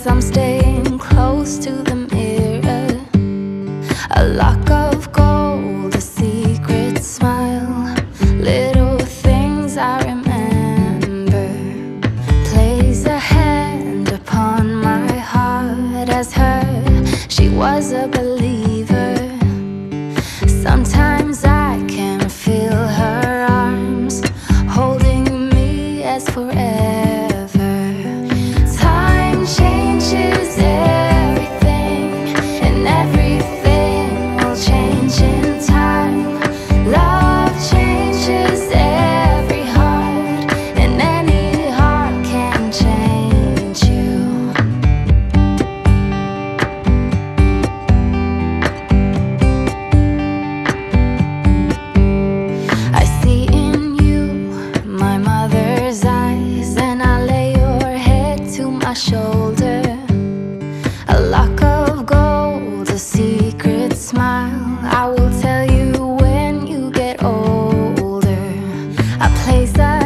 as I'm staying close to the mirror. A lock of gold, a secret smile, little things I remember. Plays a hand upon my heart as her, she was a believer. Sometimes I can feel her arms holding me as forever. Shoulder, a lock of gold, a secret smile. I will tell you when you get older. I place that